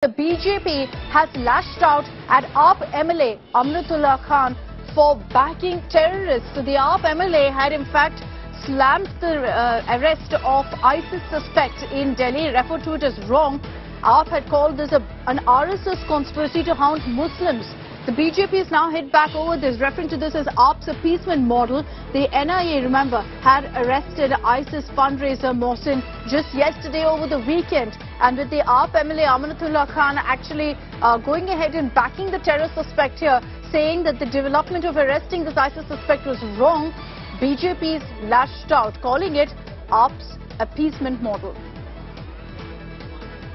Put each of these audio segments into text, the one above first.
The BJP has lashed out at AAP MLA Amanatullah Khan for backing terrorists. So the AAP MLA had in fact slammed the arrest of ISIS suspect in Delhi, referred to it as wrong. AAP had called this an RSS conspiracy to hound Muslims. The BJP has now hit back over this, referring to this as AAP's appeasement model. The NIA, remember, had arrested ISIS fundraiser Mohsin just yesterday over the weekend. And with the AAP MLA Amanatullah Khan actually going ahead and backing the terror suspect here, saying that the development of arresting this ISIS suspect was wrong, BJP's lashed out, calling it AAP's appeasement model.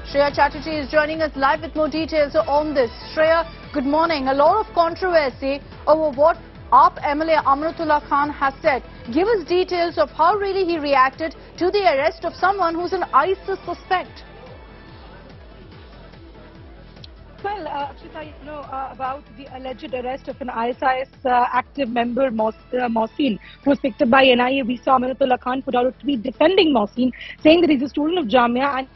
Shreya Chatterjee is joining us live with more details on this. Shreya, good morning. A lot of controversy over what AAP MLA Amanatullah Khan has said. Give us details of how really he reacted to the arrest of someone who's an ISIS suspect. Well, Akshita, you know about the alleged arrest of an ISIS active member, Mohsin, who was picked up by NIA. We saw Amanatullah Khan put out a tweet defending Mohsin, saying that he's a student of Jamia and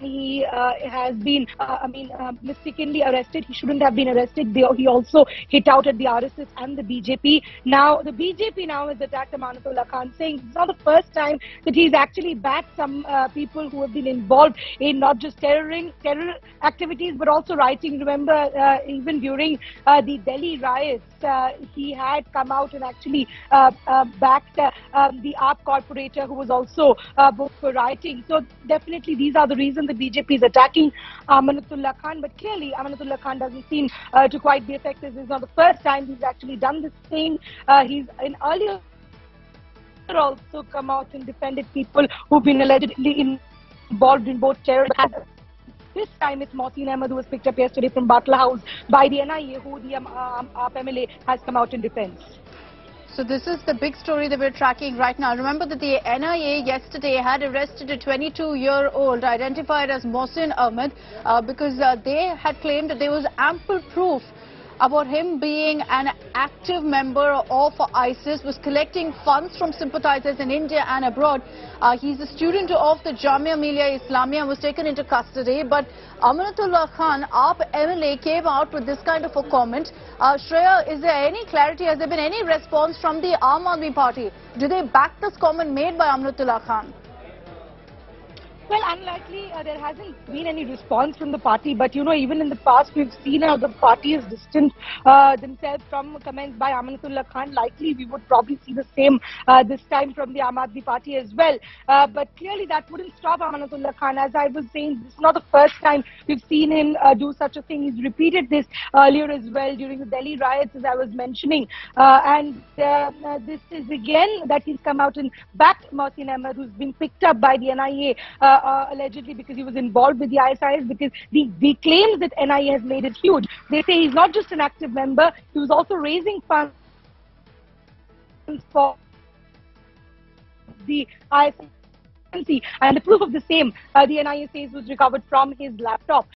he has been, mistakenly arrested. He shouldn't have been arrested. He also hit out at the RSS and the BJP. Now, the BJP now has attacked Amanatullah Khan, saying it's not the first time that he's actually backed some people who have been involved in not just terror activities, but also rioting. Remember, even during the Delhi riots, he had come out and actually backed the AAP corporator who was also booked for rioting. So definitely these are the reasons the BJP is attacking Amanatullah Khan, but clearly Amanatullah Khan doesn't seem to quite be affected. This is not the first time he's actually done this thing. He's in earlier also come out and defended people who've been allegedly involved in both terror. This time it's Mohsin Ahmad, who was picked up yesterday from Batla House by the NIA, who the AAP MLA has come out in defense. So this is the big story that we're tracking right now. Remember that the NIA yesterday had arrested a 22-year-old identified as Mohsin Ahmad because they had claimed that there was ample proof about him being an active member of ISIS, was collecting funds from sympathizers in India and abroad. He's a student of the Jamia Milia Islamia and was taken into custody. But Amanatullah Khan, AAP MLA, came out with this kind of a comment. Shreya, is there any clarity? Has there been any response from the Aam Aadmi Party? Do they back this comment made by Amanatullah Khan? Well, unlikely, there hasn't been any response from the party, but you know, even in the past, we've seen how the party is distant themselves from comments by Amanatullah Khan. Likely, we would probably see the same this time from the Aam Aadmi Party as well. But clearly, that wouldn't stop Amanatullah Khan. As I was saying, this is not the first time we've seen him do such a thing. He's repeated this earlier as well during the Delhi riots, as I was mentioning. And this is again that he's come out and backed Mohsin Ahmad, who's been picked up by the NIA. Allegedly because he was involved with the ISIS, because the claims that NIA has made is huge. They say he's not just an active member, he was also raising funds for the ISIS. And the proof of the same, the NIA says, was recovered from his laptop.